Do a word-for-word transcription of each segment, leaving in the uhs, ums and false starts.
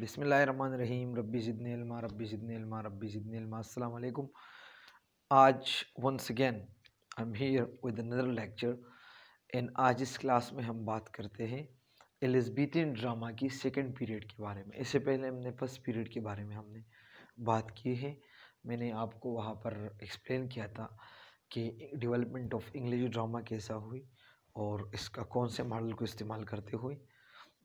बिस्मिल्लाहिर्रहमानिर्रहीम। रब्बी ज़िदनी इल्मा रब्बी ज़िदनी इल्मा रब्बी ज़िदनी इल्मा। अस्सलाम वालेकुम। आज once again I am here with another lecture and आज इस क्लास में हम बात करते हैं एलिज़बेथन ड्रामा की सेकंड पीरियड के बारे में। इससे पहले हमने फर्स्ट पीरियड के बारे में हमने बात की है। मैंने आपको वहाँ पर एक्सप्लेन किया था कि डेवलपमेंट ऑफ इंग्लिश ड्रामा कैसा हुई और इसका कौन से मॉडल को इस्तेमाल करते हुए।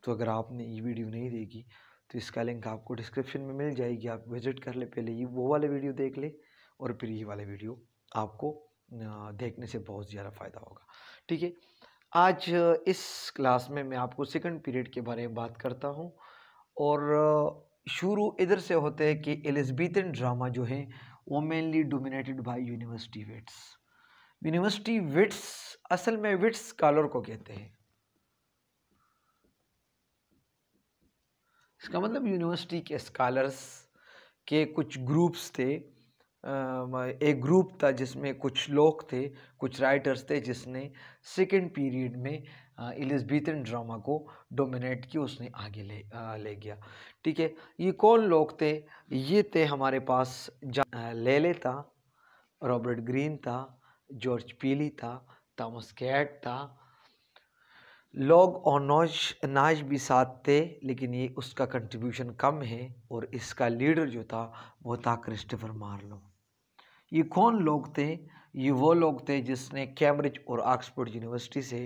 तो अगर आपने ये वीडियो नहीं देखी तो इसका लिंक आपको डिस्क्रिप्शन में मिल जाएगी, आप विजिट कर ले। पहले ये वो वाले वीडियो देख ले और फिर ये वाले वीडियो आपको देखने से बहुत ज़्यादा फ़ायदा होगा। ठीक है, आज इस क्लास में मैं आपको सेकंड पीरियड के बारे में बात करता हूँ और शुरू इधर से होते हैं कि एलिज़बेथन ड्रामा जो है वो mainly dominated by university wits. University wits असल में विट्स स्कॉलर को कहते हैं। इसका मतलब यूनिवर्सिटी के स्कॉलर्स के कुछ ग्रुप्स थे। एक ग्रुप था जिसमें कुछ लोग थे, कुछ राइटर्स थे जिसने सेकेंड पीरियड में एलिज़बेथन ड्रामा को डोमिनेट किया, उसने आगे ले ले गया। ठीक है, ये कौन लोग थे? ये थे हमारे पास लेले था, रॉबर्ट ग्रीन था, जॉर्ज पीली था, थॉमस कैड था। लोग और नौज नाज भी साथ थे लेकिन ये उसका कंट्रीब्यूशन कम है और इसका लीडर जो था वो था क्रिस्टोफर मार्लो। ये कौन लोग थे? ये वो लोग थे जिसने कैम्ब्रिज और ऑक्सफोर्ड यूनिवर्सिटी से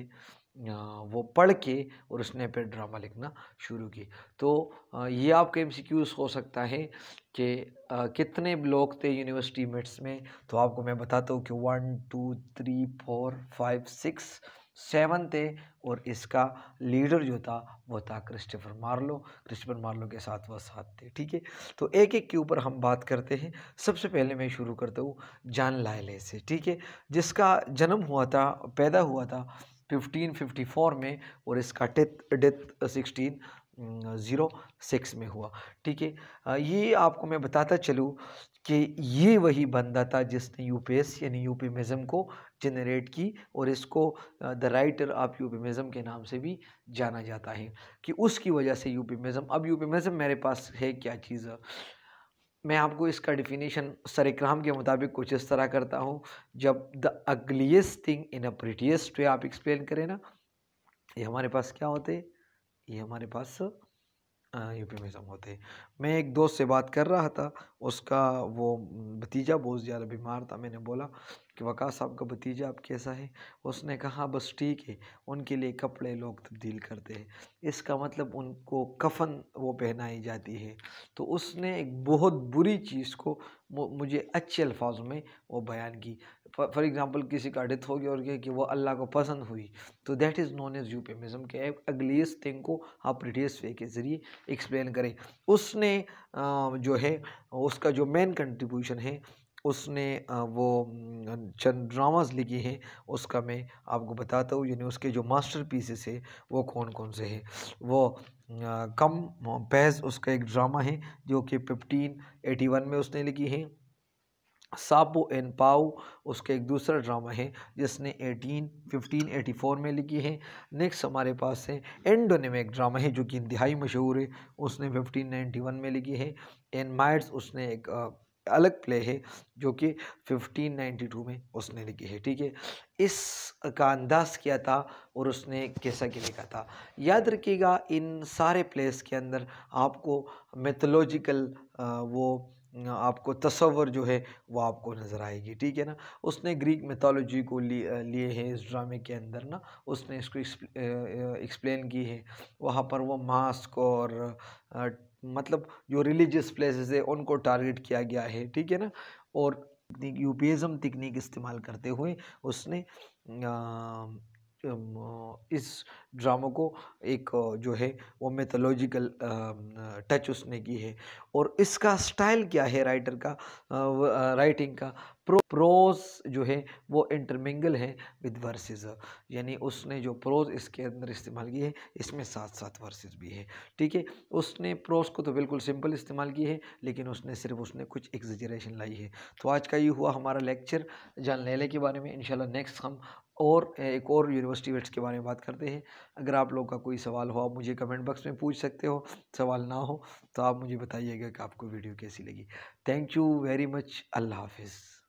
वो पढ़ के और उसने फिर ड्रामा लिखना शुरू की। तो ये आपके एमसीक्यूज हो सकता है कि कितने लोग थे यूनिवर्सिटी विट्स में, तो आपको मैं बताता हूँ कि one two three four five six seven थे और इसका लीडर जो था वो था क्रिस्टोफर मार्लो। क्रिस्टोफर मार्लो के साथ वह साथ थे। ठीक है, तो एक एक के ऊपर हम बात करते हैं। सबसे पहले मैं शुरू करता हूँ जॉन लायले से। ठीक है, जिसका जन्म हुआ था, पैदा हुआ था फिफ्टीन फिफ्टी फोर में और इसका death death sixteen zero six में हुआ। ठीक है, ये आपको मैं बताता चलूँ कि ये वही बंदा था जिसने यूपीएस यानी यूफेमिज्म को जनरेट की और इसको द राइटर ऑफ यूफेमिज्म के नाम से भी जाना जाता है कि उसकी वजह से यूफेमिज्म। अब यूफेमिज्म मेरे पास है क्या चीज़? मैं आपको इसका डिफिनीशन सर इकराम के मुताबिक कुछ इस तरह करता हूँ, जब the ugliest thing in a prettiest way आप एक्सप्लेन करें ना, ये हमारे पास क्या होते हैं? ये हमारे पास यूफेमिज्म होते हैं। मैं एक दोस्त से बात कर रहा था, उसका वो भतीजा बहुत ज़्यादा बीमार था। मैंने बोला कि वक़ा साहब का भतीजा अब कैसा है? उसने कहा बस ठीक है, उनके लिए कपड़े लोग तब्दील करते हैं, इसका मतलब उनको कफन वो पहनाई जाती है। तो उसने एक बहुत बुरी चीज़ को मुझे अच्छे अल्फाज में वो बयान की। फॉर एग्ज़ाम्पल किसी का डेथ हो गया और क्या कि वो अल्लाह को पसंद हुई, तो that is known as euphemism के अगलीस्ट थिंग को आप प्रीवियस वे के ज़रिए एक्सप्लेन करें। उसने जो है उसका जो मेन कंट्रीब्यूशन है, उसने वो चंद ड्रामास लिखी हैं, उसका मैं आपको बताता हूँ। यानी उसके जो मास्टर पीसेस है वो कौन कौन से हैं। वो कम पैज उसका एक ड्रामा है जो कि फिफ्टीन एटी वन में उसने लिखी है। सापो एंड पाओ उसका एक दूसरा ड्रामा है जिसने एटीन फिफ्टीन एटी फोर में लिखी है। नेक्स्ट हमारे पास है एंडोने में एक ड्रामा है जो कि इंतहाई मशहूर है, उसने फिफ्टीन नाइन्टी वन में लिखी है। एंड माइट्स उसने एक अलग प्ले है जो कि फिफ्टीन नाइन्टी टू में उसने लिखी है। ठीक है, इस का अंदाज़ किया था और उसने कैसा कि लिखा था। याद रखिएगा इन सारे प्लेस के अंदर आपको मिथोलॉजिकल वो आपको तस्वर जो है वो आपको नज़र आएगी। ठीक है ना, उसने ग्रीक मिथोलॉजी को लिए है इस ड्रामे के अंदर ना, उसने इसको एक्सप्लेन की है। वहाँ पर वो मास्क और आ, मतलब जो रिलीजियस प्लेसेस है उनको टारगेट किया गया है। ठीक है ना, और यूफेमिज्म तकनीक इस्तेमाल करते हुए उसने आ, इस ड्रामा को एक जो है वो मिथोलॉजिकल टच उसने की है। और इसका स्टाइल क्या है राइटर का, राइटिंग का? प्रो प्रोज जो है वो इंटरमिंगल है विद वर्सेस, यानी उसने जो प्रोज इसके अंदर इस्तेमाल की है इसमें साथ साथ वर्सेस भी है। ठीक है, उसने प्रोज को तो बिल्कुल सिंपल इस्तेमाल की है लेकिन उसने सिर्फ उसने कुछ एग्जरेशन लाई है। तो आज का ये हुआ हमारा लेक्चर जॉन लेले के बारे में। इंशाल्लाह नेक्स्ट हम और एक और यूनिवर्सिटी विट्स के बारे में बात करते हैं। अगर आप लोग का कोई सवाल हो आप मुझे कमेंट बॉक्स में पूछ सकते हो, सवाल ना हो तो आप मुझे बताइएगा कि आपको वीडियो कैसी लगी। थैंक यू वेरी मच, अल्लाह हाफिज़।